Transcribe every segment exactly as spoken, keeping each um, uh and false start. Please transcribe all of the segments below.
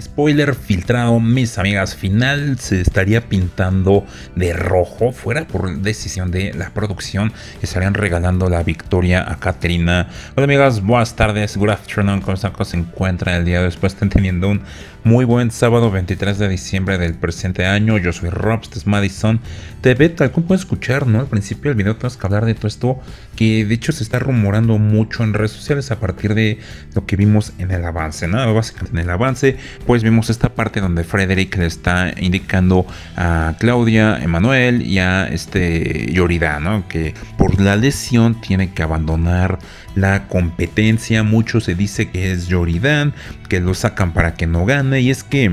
Spoiler filtrado, mis amigas, final se estaría pintando de rojo, fuera por decisión de la producción, estarían regalando la victoria a Caterina. Hola amigas, buenas tardes, good afternoon, ¿cómo están? ¿Cómo se encuentran el día de hoy? Después están teniendo un muy buen sábado veintitrés de diciembre del presente año. Yo soy Robs, este es Madison T V, tal como pueden escuchar, ¿no? Al principio del video tenemos que hablar de todo esto, que de hecho se está rumorando mucho en redes sociales a partir de lo que vimos en el avance, ¿no? Básicamente en el avance, pues vimos esta parte donde Frederick le está indicando a Claudia, Emanuel y a este Yoridán, ¿no? Que por la lesión tiene que abandonar la competencia. Mucho se dice que es Yoridán, que lo sacan para que no gane, y es que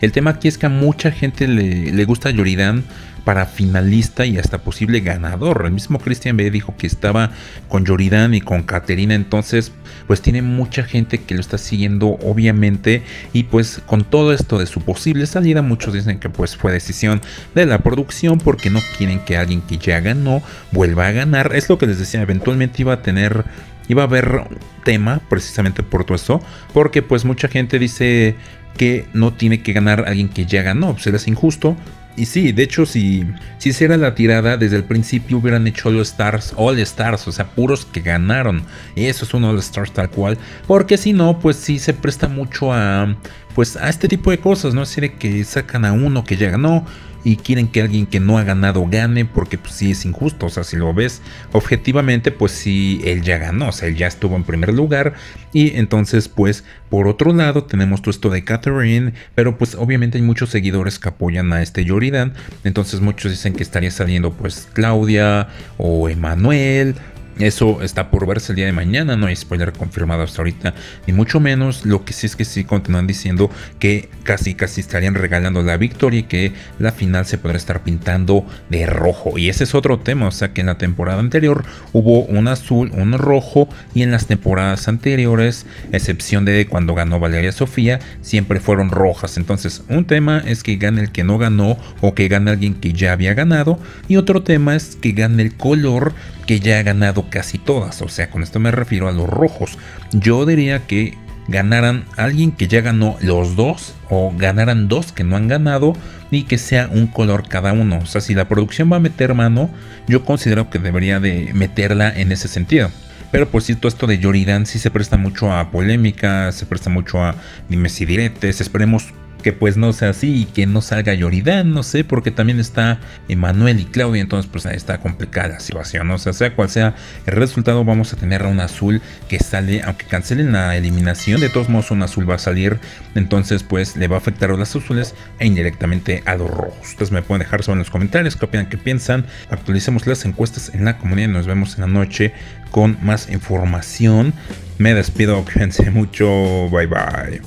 el tema aquí es que a mucha gente le, le gusta Yoridán para finalista y hasta posible ganador. El mismo Christian B dijo que estaba con Yoridán y con Caterina, entonces pues tiene mucha gente que lo está siguiendo obviamente, y pues con todo esto de su posible salida muchos dicen que pues fue decisión de la producción porque no quieren que alguien que ya ganó vuelva a ganar. Es lo que les decía, eventualmente iba a tener iba a haber tema precisamente por todo eso, porque pues mucha gente dice que no tiene que ganar alguien que ya ganó, pues es injusto. Y sí, de hecho, si, si hiciera la tirada, desde el principio hubieran hecho All Stars, All Stars, o sea, puros que ganaron. Eso es un All Stars tal cual, porque si no, pues sí se presta mucho a, pues, a este tipo de cosas, ¿no? Es decir, que sacan a uno que ya ganó y quieren que alguien que no ha ganado gane, porque pues sí es injusto. O sea, si lo ves objetivamente, pues sí, él ya ganó, o sea, él ya estuvo en primer lugar. Y entonces pues por otro lado tenemos todo esto de Katerin, pero pues obviamente hay muchos seguidores que apoyan a este Yoridán, entonces muchos dicen que estaría saliendo pues Claudia o Emanuel. Eso está por verse el día de mañana, no hay spoiler confirmado hasta ahorita, ni mucho menos. Lo que sí es que sí continúan diciendo que casi casi estarían regalando la victoria y que la final se podrá estar pintando de rojo. Y ese es otro tema, o sea que en la temporada anterior hubo un azul, un rojo, y en las temporadas anteriores, a excepción de cuando ganó Valeria Sofía, siempre fueron rojas. Entonces un tema es que gane el que no ganó o que gane alguien que ya había ganado, y otro tema es que gane el color que ya ha ganado casi todas. O sea, con esto me refiero a los rojos. Yo diría que ganaran alguien que ya ganó los dos, o ganaran dos que no han ganado, y que sea un color cada uno. O sea, si la producción va a meter mano, yo considero que debería de meterla en ese sentido. Pero por cierto, esto de Yoridán sí se presta mucho a polémica, se presta mucho a dimes y diretes. Esperemos que pues no sea así y que no salga Yoridán, no sé, porque también está Emanuel y Claudia, entonces pues ahí está complicada la situación, ¿no? O sea, sea cual sea el resultado, vamos a tener a un azul que sale, aunque cancelen la eliminación, de todos modos un azul va a salir, entonces pues le va a afectar a los azules e indirectamente a los rojos. Ustedes me pueden dejar sobre en los comentarios qué opinan, qué piensan, actualicemos las encuestas en la comunidad y nos vemos en la noche con más información. Me despido, cuídense mucho, bye bye.